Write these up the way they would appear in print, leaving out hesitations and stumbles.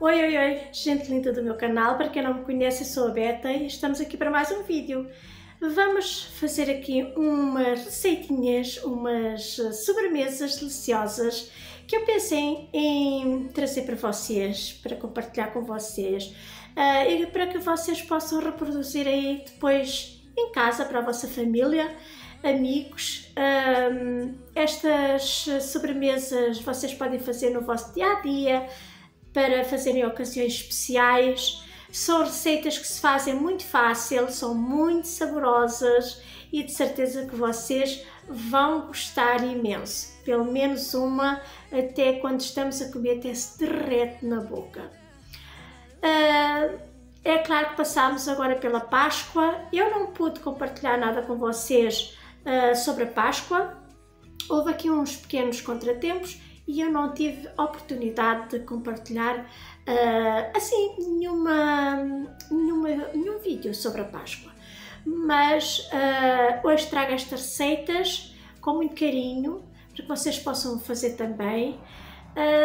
Oi, oi, oi, gente linda do meu canal. Para quem não me conhece, eu sou a Beta e estamos aqui para mais um vídeo. Vamos fazer aqui umas receitinhas, umas sobremesas deliciosas que eu pensei em trazer para vocês, para compartilhar com vocês e para que vocês possam reproduzir aí depois em casa, para a vossa família, amigos. Estas sobremesas vocês podem fazer no vosso dia-a-dia, para fazerem ocasiões especiais. São receitas que se fazem muito fácil, são muito saborosas e de certeza que vocês vão gostar imenso. Pelo menos uma, até quando estamos a comer, até se derrete na boca. É claro que passámos agora pela Páscoa. Eu não pude compartilhar nada com vocês sobre a Páscoa. Houve aqui uns pequenos contratempos e eu não tive oportunidade de compartilhar assim nenhum vídeo sobre a Páscoa, mas hoje trago estas receitas com muito carinho para que vocês possam fazer também.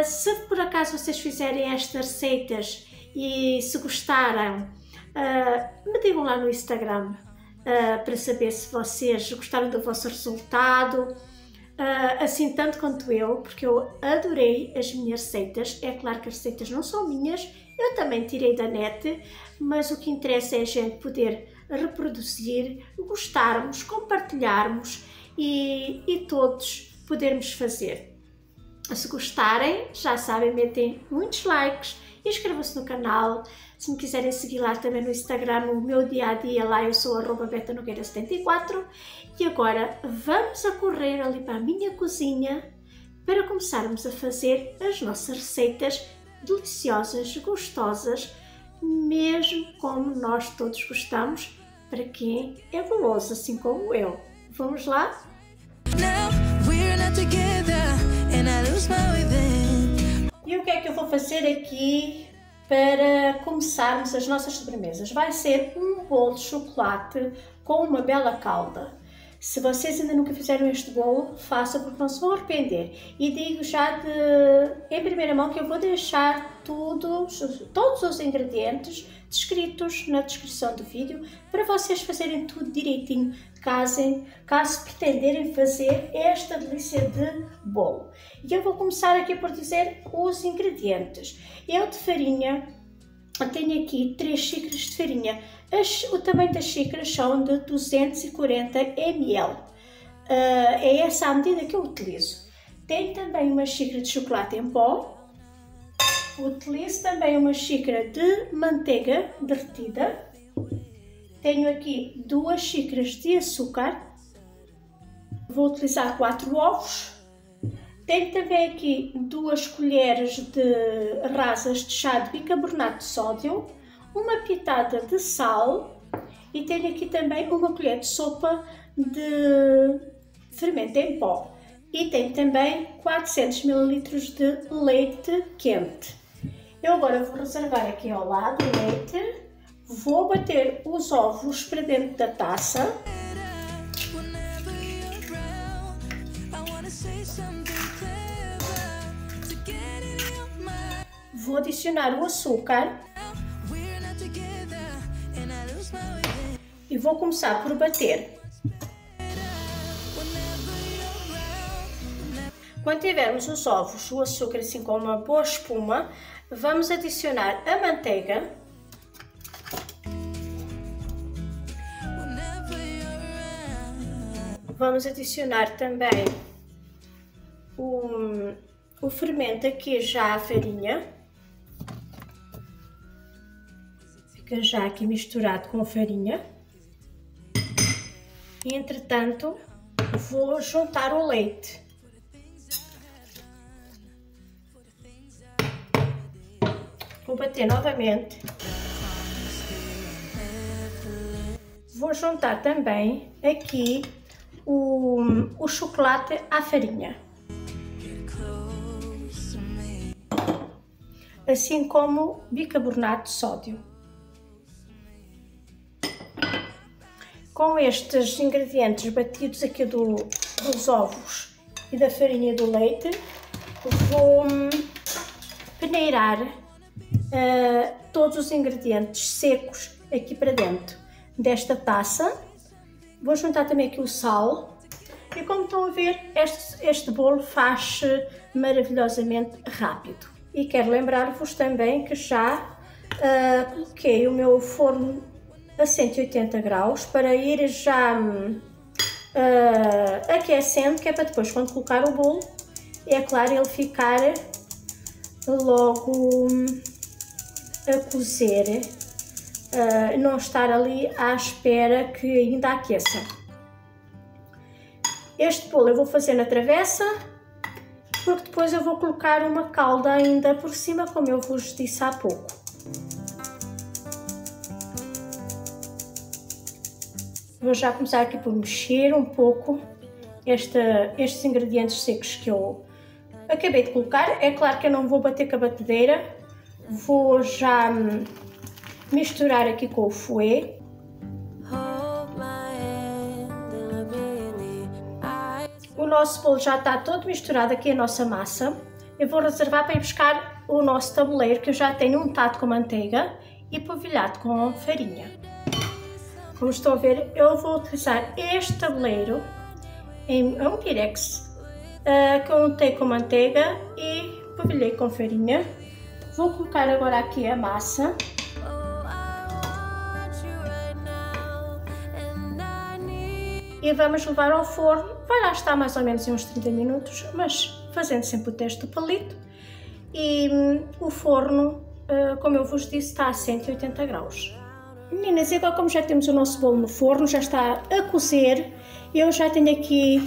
Se por acaso vocês fizerem estas receitas e se gostaram, me digam lá no Instagram para saber se vocês gostaram do vosso resultado. Assim tanto quanto eu, porque eu adorei as minhas receitas. É claro que as receitas não são minhas, eu também tirei da net, mas o que interessa é a gente poder reproduzir, gostarmos, compartilharmos e todos podermos fazer. Se gostarem, já sabem, metem muitos likes, inscrevam-se no canal. Se me quiserem seguir lá também no Instagram, o meu dia-a-dia lá, eu sou @betanogueira74. E agora vamos a correr ali para a minha cozinha para começarmos a fazer as nossas receitas deliciosas, gostosas, mesmo como nós todos gostamos, para quem é guloso, assim como eu. Vamos lá? E o que é que eu vou fazer aqui para começarmos as nossas sobremesas? Vai ser um bolo de chocolate com uma bela calda. Se vocês ainda nunca fizeram este bolo, façam, porque não se vão arrepender. E digo já em primeira mão que eu vou deixar todos os ingredientes descritos na descrição do vídeo, para vocês fazerem tudo direitinho, caso pretenderem fazer esta delícia de bolo. E eu vou começar aqui por dizer os ingredientes. Eu de farinha, tenho aqui 3 xícaras de farinha. O tamanho das xícaras são de 240 ml. É essa a medida que eu utilizo. Tenho também uma xícara de chocolate em pó. Utilizo também uma xícara de manteiga derretida. Tenho aqui 2 xícaras de açúcar. Vou utilizar 4 ovos. Tenho também aqui 2 colheres de rasas de chá de bicarbonato de sódio, uma pitada de sal e tenho aqui também uma colher de sopa de fermento em pó. E tenho também 400 ml de leite quente. Eu agora vou reservar aqui ao lado o leite. Vou bater os ovos para dentro da taça. Vou adicionar o açúcar e vou começar por bater. Quando tivermos os ovos, o açúcar assim com uma boa espuma, vamos adicionar a manteiga. Vamos adicionar também o fermento aqui, já a farinha. Fica já aqui misturado com a farinha. E, entretanto, vou juntar o leite. Vou bater novamente. Vou juntar também aqui o chocolate à farinha, assim como bicarbonato de sódio. Com estes ingredientes batidos aqui dos ovos e da farinha do leite, vou peneirar todos os ingredientes secos aqui para dentro desta taça. Vou juntar também aqui o sal e, como estão a ver, este bolo faz maravilhosamente rápido. E quero lembrar-vos também que já coloquei o meu forno a 180 graus para ir já aquecendo, que é para depois, quando colocar o bolo, é claro, ele ficar logo a cozer, não estar ali à espera que ainda aqueça. Este bolo eu vou fazer na travessa, porque depois eu vou colocar uma calda ainda por cima, como eu vos disse há pouco. Vou já começar aqui por mexer um pouco estes ingredientes secos que eu acabei de colocar. É claro que eu não vou bater com a batedeira, vou já misturar aqui com o fouet. O nosso bolo já está todo misturado aqui, a nossa massa. Eu vou reservar para ir buscar o nosso tabuleiro, que eu já tenho untado com manteiga e polvilhado com farinha. Como estão a ver, eu vou utilizar este tabuleiro, é um pirex, que eu untei com manteiga e polvilhei com farinha. Vou colocar agora aqui a massa. E vamos levar ao forno, vai lá estar mais ou menos uns 30 minutos, mas fazendo sempre o teste do palito. E o forno, como eu vos disse, está a 180 graus. Meninas, igual como já temos o nosso bolo no forno, já está a cozer, eu já tenho aqui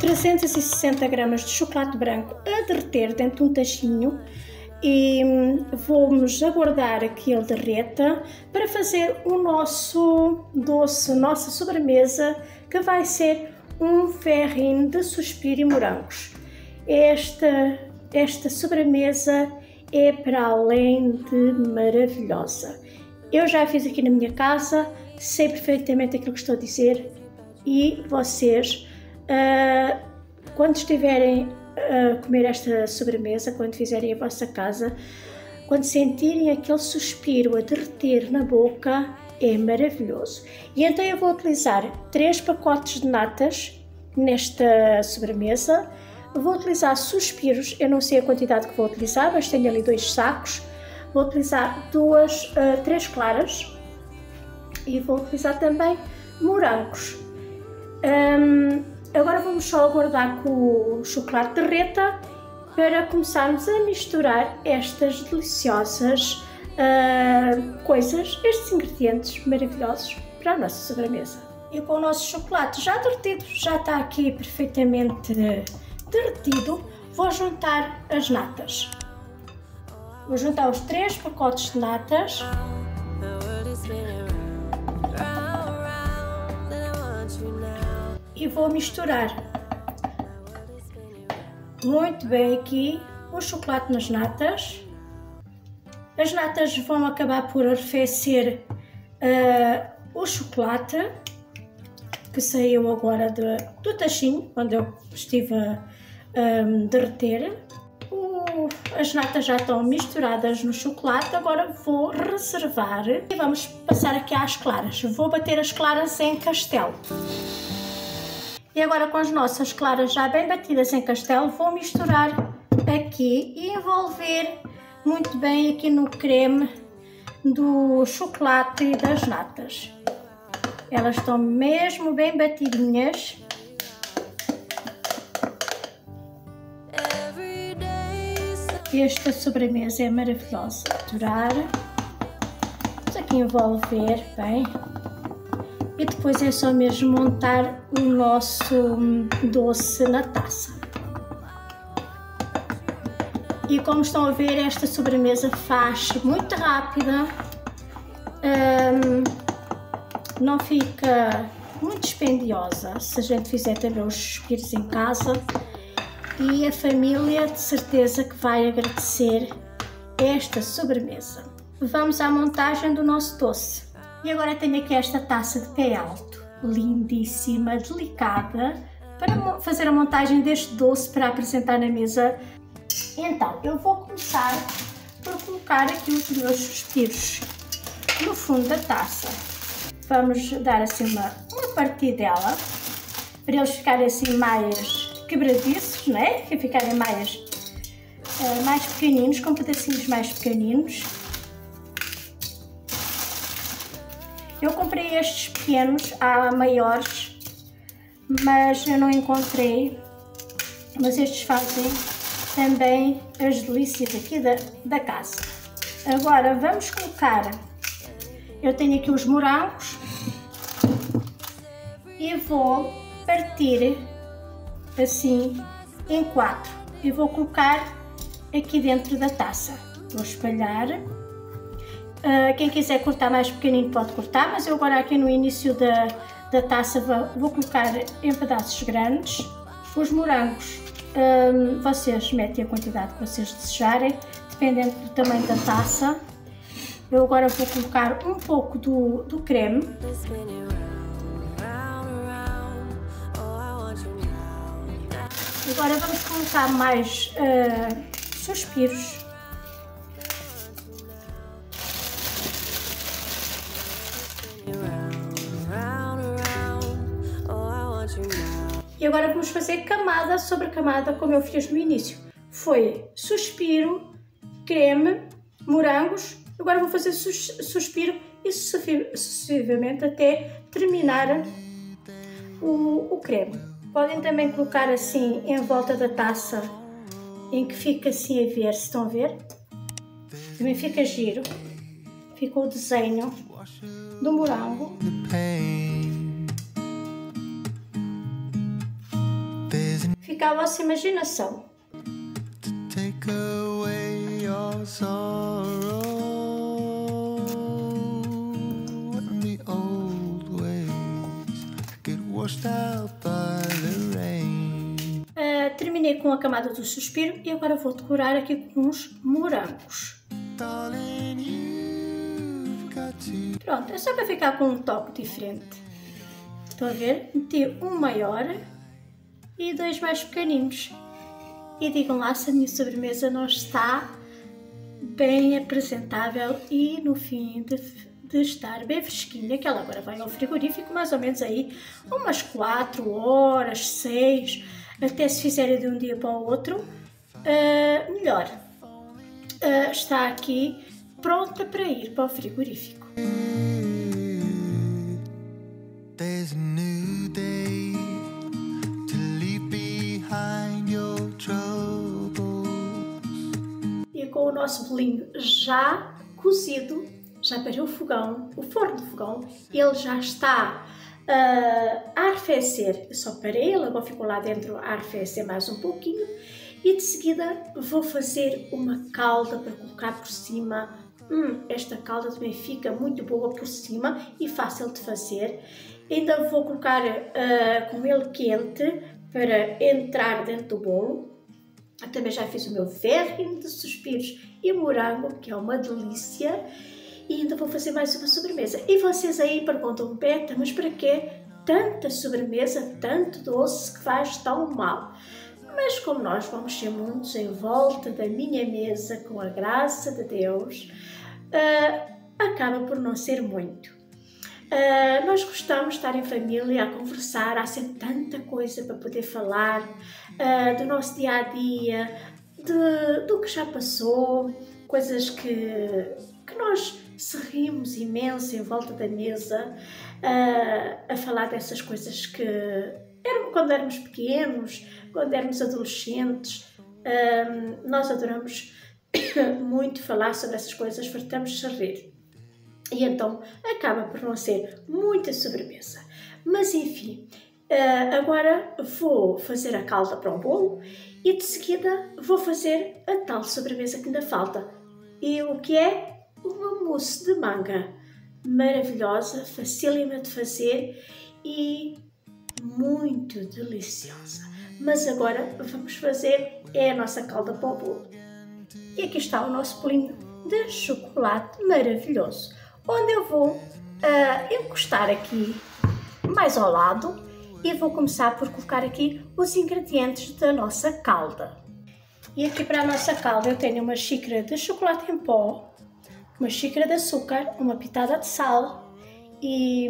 360 gramas de chocolate branco a derreter dentro de um tachinho. E vamos aguardar que ele derreta para fazer o nosso doce, nossa sobremesa, que vai ser um verrine de suspiro e morangos. Esta sobremesa é para além de maravilhosa. Eu já a fiz aqui na minha casa, sei perfeitamente aquilo que estou a dizer, e vocês, quando estiverem a comer esta sobremesa, quando fizerem a vossa casa, quando sentirem aquele suspiro a derreter na boca, é maravilhoso. E então eu vou utilizar 3 pacotes de natas nesta sobremesa. Vou utilizar suspiros, eu não sei a quantidade que vou utilizar, mas tenho ali 2 sacos. Vou utilizar 3 claras e vou utilizar também morangos. Agora vamos só aguardar que o chocolate derreta para começarmos a misturar estas deliciosas coisas, estes ingredientes maravilhosos para a nossa sobremesa. E com o nosso chocolate já derretido, já está aqui perfeitamente derretido, vou juntar as natas. Vou juntar os 3 pacotes de natas. E vou misturar muito bem aqui o chocolate nas natas. As natas vão acabar por arrefecer o chocolate que saiu agora do tachinho, onde eu estive a derreter. As natas já estão misturadas no chocolate, agora vou reservar e vamos passar aqui às claras. Vou bater as claras em castelo. E agora, com as nossas claras já bem batidas em castelo, vou misturar aqui e envolver muito bem aqui no creme do chocolate e das natas. Elas estão mesmo bem batidinhas. Esta sobremesa é maravilhosa. Misturar, vamos aqui envolver bem. E depois é só mesmo montar o nosso doce na taça. E como estão a ver, esta sobremesa faz muito rápida, não fica muito dispendiosa se a gente fizer também os suspiros em casa, e a família de certeza que vai agradecer esta sobremesa. Vamos à montagem do nosso doce. E agora tenho aqui esta taça de pé alto, lindíssima, delicada, para fazer a montagem deste doce para apresentar na mesa. Então, eu vou começar por colocar aqui os meus suspiros no fundo da taça. Vamos dar assim uma partidela para eles ficarem assim mais quebradiços, não é? Que ficarem mais pequeninos, com pedacinhos mais pequeninos. Eu comprei estes pequenos, há maiores, mas eu não encontrei, mas estes fazem também as delícias aqui da casa. Agora vamos colocar, eu tenho aqui os morangos e vou partir assim em quatro e vou colocar aqui dentro da taça, vou espalhar. Quem quiser cortar mais pequenino pode cortar, mas eu agora aqui no início da taça vou colocar em pedaços grandes. Os morangos, vocês metem a quantidade que vocês desejarem, dependendo do tamanho da taça. Eu agora vou colocar um pouco do creme. Agora vamos colocar mais suspiros. E agora vamos fazer camada sobre camada, como eu fiz no início. Foi suspiro, creme, morangos. Agora vou fazer suspiro e sucessivamente até terminar o creme. Podem também colocar assim em volta da taça, em que fica assim a ver, se estão a ver? Também fica giro. Ficou o desenho do morango. Fica a vossa imaginação. Terminei com a camada do suspiro e agora vou decorar aqui com uns morangos. Pronto, é só para ficar com um toque diferente. Estão a ver? Meti um maior e dois mais pequeninos. E digam lá se a minha sobremesa não está bem apresentável e no fim de estar bem fresquinha, que ela agora vai ao frigorífico mais ou menos aí umas 4 horas, 6, até se fizerem de um dia para o outro, melhor. Está aqui pronta para ir para o frigorífico. E com o nosso bolinho já cozido, já para o forno do fogão, ele já está a arrefecer. Eu só parei, ele agora ficou lá dentro a arrefecer mais um pouquinho e de seguida vou fazer uma calda para colocar por cima. Esta calda também fica muito boa por cima e fácil de fazer. Ainda vou colocar com ele quente para entrar dentro do bolo. Eu também já fiz o meu verrinho de suspiros e morango, que é uma delícia. E ainda vou fazer mais uma sobremesa. E vocês aí perguntam, Beta, mas para quê tanta sobremesa, tanto doce que faz tão mal? Mas como nós vamos ser muitos em volta da minha mesa, com a graça de Deus, acaba por não ser muito. Nós gostamos de estar em família, a conversar, há sempre tanta coisa para poder falar, do nosso dia-a-dia, do que já passou, coisas que nós se rimos imenso em volta da mesa, a falar dessas coisas que quando éramos pequenos, quando éramos adolescentes, nós adoramos muito falar sobre essas coisas, fartamos-nos a rir. E então acaba por não ser muita sobremesa. Mas enfim, agora vou fazer a calda para um bolo e de seguida vou fazer a tal sobremesa que ainda falta. E o que é? Uma mousse de manga, maravilhosa, facílima de fazer e muito deliciosa. Mas agora vamos fazer a nossa calda para o bolo. E aqui está o nosso bolinho de chocolate maravilhoso, onde eu vou encostar aqui mais ao lado e vou começar por colocar aqui os ingredientes da nossa calda. E aqui para a nossa calda eu tenho uma xícara de chocolate em pó, uma xícara de açúcar, uma pitada de sal e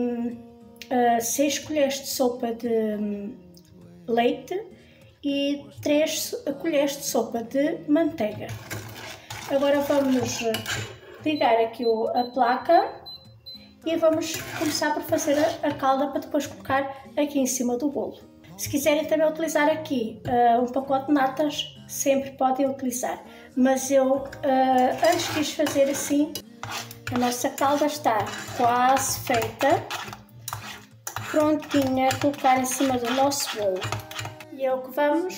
6 colheres de sopa de leite e 3 colheres de sopa de manteiga. Agora vamos ligar aqui a placa e vamos começar por fazer a calda para depois colocar aqui em cima do bolo. Se quiserem também utilizar aqui um pacote de natas, sempre podem utilizar. Mas eu antes quis fazer assim. A nossa calda está quase feita, prontinha a colocar em cima do nosso bolo. E é o que vamos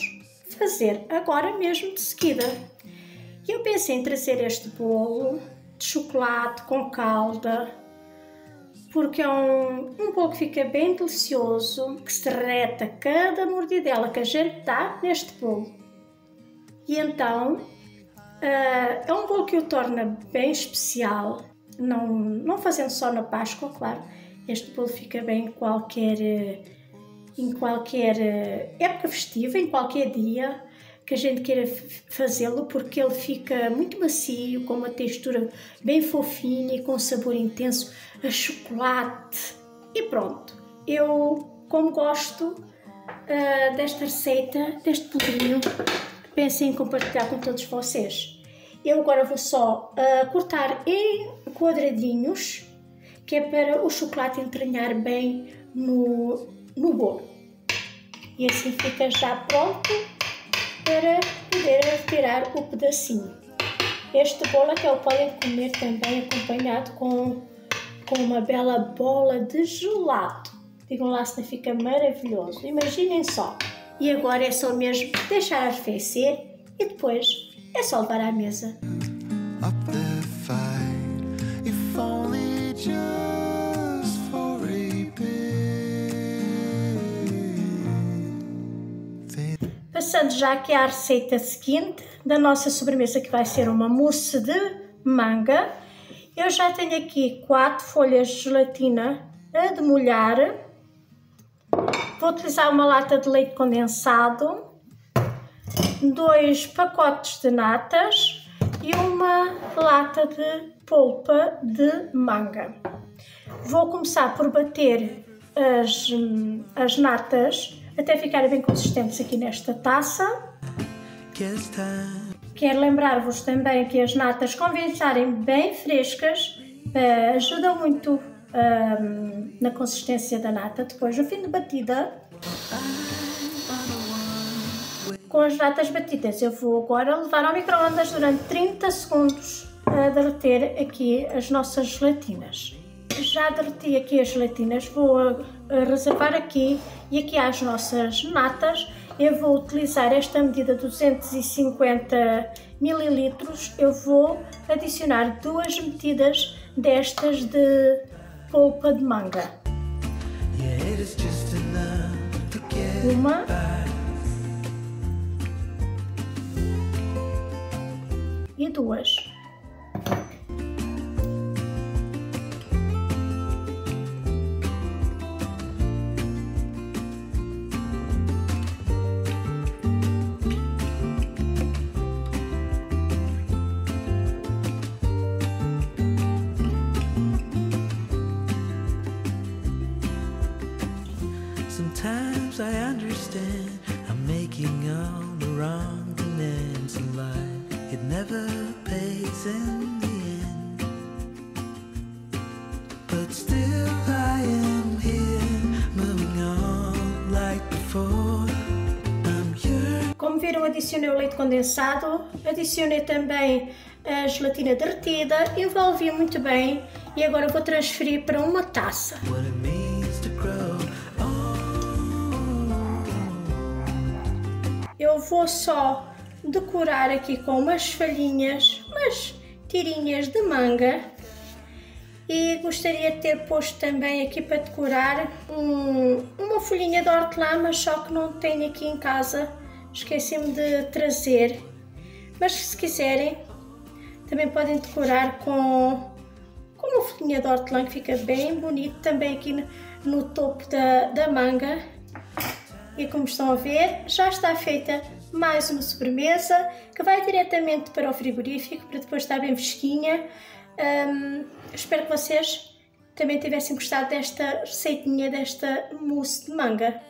fazer agora mesmo de seguida. Eu pensei em trazer este bolo de chocolate com calda, porque é um bolo que fica bem delicioso, que se derreta cada mordidela que a gente dá neste bolo. E então, é um bolo que o torna bem especial, não fazendo só na Páscoa, claro. Este bolo fica bem em qualquer época festiva, em qualquer dia que a gente queira fazê-lo, porque ele fica muito macio, com uma textura bem fofinha e com um sabor intenso a chocolate. E pronto, eu, como gosto desta receita, deste bolinho, pensei em compartilhar com todos vocês. Eu agora vou só cortar em quadradinhos, que é para o chocolate entranhar bem no bolo. E assim fica já pronto para poder retirar o pedacinho. Este bolo que eu podem comer também acompanhado com uma bela bola de gelado. Digam lá se fica maravilhoso, imaginem só. E agora é só mesmo deixar arrefecer e depois é só levar à mesa. Passando já aqui à receita seguinte da nossa sobremesa, que vai ser uma mousse de manga. Eu já tenho aqui 4 folhas de gelatina a demolhar. Vou utilizar uma lata de leite condensado, 2 pacotes de natas e uma lata de polpa de manga. Vou começar por bater as natas até ficarem bem consistentes aqui nesta taça. Quero lembrar-vos também que as natas, convém estarem bem frescas, ajudam muito na consistência da nata. Depois, no fim de batida, com as natas batidas, eu vou agora levar ao micro-ondas durante 30 segundos a derreter aqui as nossas gelatinas. Já derreti aqui as gelatinas, vou reservar aqui, e aqui às nossas natas eu vou utilizar esta medida 250 ml, eu vou adicionar 2 medidas destas de polpa de manga. Uma. E 2. Sometimes I understand I'm making all the wrong demands in life. It never pays in the end. But still I am here, moving on like before. I'm here. Como viram, adicionei o leite condensado, adicionei também a gelatina derretida, envolvi muito bem e agora vou transferir para uma taça. Eu vou só decorar aqui com umas folhinhas, umas tirinhas de manga, e gostaria de ter posto também aqui para decorar uma folhinha de hortelã, mas só que não tenho aqui em casa, esqueci-me de trazer. Mas se quiserem também podem decorar com uma folhinha de hortelã, que fica bem bonito também aqui no topo da manga. E como estão a ver, já está feita mais uma sobremesa que vai diretamente para o frigorífico para depois estar bem fresquinha. Espero que vocês também tivessem gostado desta receitinha, desta mousse de manga.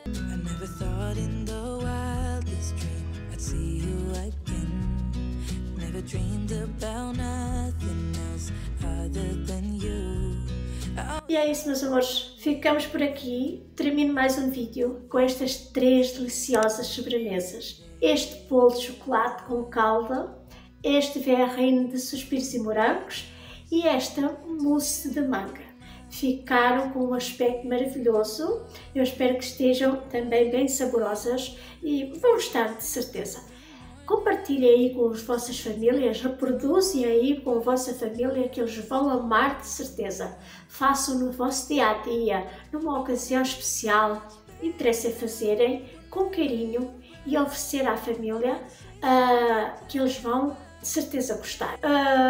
E é isso, meus amores, ficamos por aqui. Termino mais um vídeo com estas três deliciosas sobremesas. Este bolo de chocolate com calda, este verreino de suspiros e morangos e esta mousse de manga. Ficaram com um aspecto maravilhoso. Eu espero que estejam também bem saborosas e vão estar, de certeza. Compartilhem aí com as vossas famílias, reproduzem aí com a vossa família, que eles vão amar, de certeza. Façam no vosso dia a dia, numa ocasião especial. Interessa fazerem com carinho e oferecer à família que eles vão, de certeza, gostar.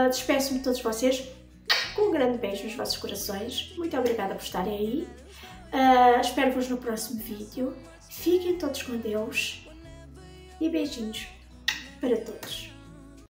Despeço-me de todos vocês com um grande beijo nos vossos corações. Muito obrigada por estarem aí. Espero-vos no próximo vídeo. Fiquem todos com Deus e beijinhos para todos.